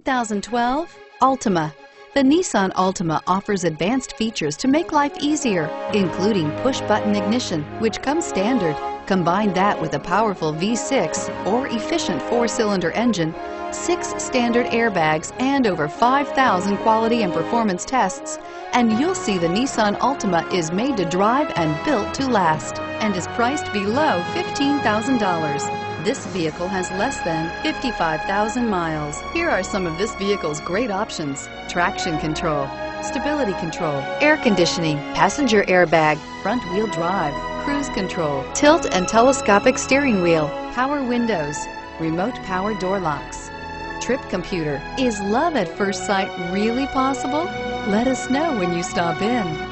2012 Altima. The Nissan Altima offers advanced features to make life easier, including push-button ignition, which comes standard. Combine that with a powerful V6 or efficient 4-cylinder engine, 6 standard airbags, and over 5,000 quality and performance tests, and you'll see the Nissan Altima is made to drive and built to last, and is priced below $15,000. This vehicle has less than 55,000 miles. Here are some of this vehicle's great options: traction control, stability control, air conditioning, passenger airbag, front wheel drive, cruise control, tilt and telescopic steering wheel, power windows, remote power door locks, trip computer. Is love at first sight really possible? Let us know when you stop in.